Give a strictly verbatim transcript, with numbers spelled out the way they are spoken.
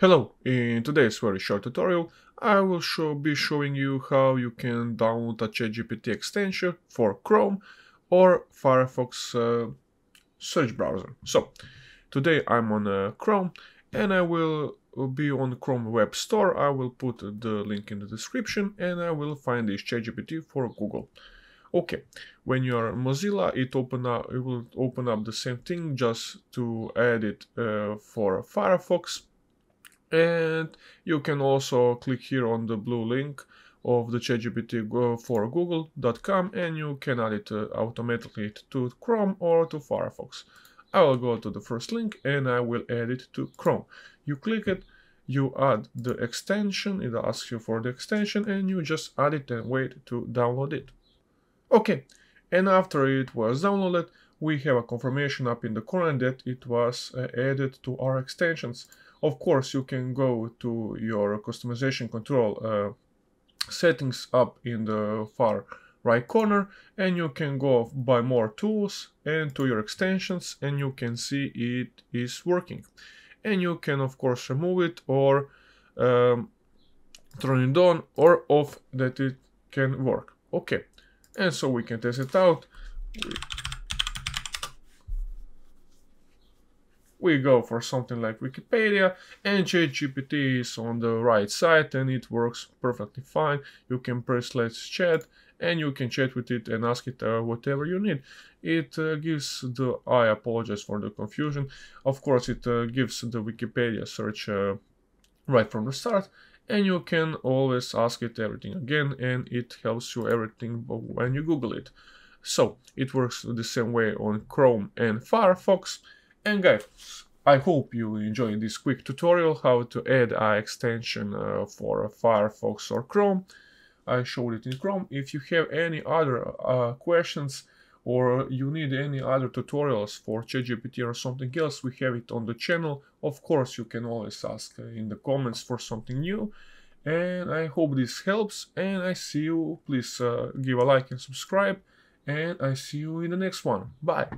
Hello, in today's very short tutorial I will show, be showing you how you can download a ChatGPT extension for Chrome or Firefox uh, search browser. So, today I'm on uh, Chrome and I will be on Chrome Web Store. I will put the link in the description and I will find this ChatGPT for Google. Okay, when you are Mozilla, it open up, it will open up the same thing, just to add it uh, for Firefox. And you can also click here on the blue link of the chat g p t four google dot com and you can add it uh, automatically to Chrome or to Firefox. I will go to the first link and I will add it to Chrome. You click it, you add the extension, it asks you for the extension and you just add it and wait to download it. Okay, and after it was downloaded, we have a confirmation up in the corner that it was uh, added to our extensions. Of course, you can go to your customization control uh, settings up in the far right corner and you can go by more tools and to your extensions and you can see it is working. And you can of course remove it or um, turn it on or off that it can work. Okay, and so we can test it out. We go for something like Wikipedia and ChatGPT is on the right side and it works perfectly fine. You can press let's chat and you can chat with it and ask it uh, whatever you need. It uh, gives the, I apologize for the confusion, of course it uh, gives the Wikipedia search uh, right from the start and you can always ask it everything again and it helps you everything when you Google it. So it works the same way on Chrome and Firefox. And guys, I hope you enjoyed this quick tutorial how to add an extension uh, for Firefox or Chrome. I showed it in Chrome. If you have any other uh, questions or you need any other tutorials for ChatGPT or something else, we have it on the channel. Of course, you can always ask in the comments for something new. And I hope this helps and I see you. Please uh, give a like and subscribe and I see you in the next one. Bye!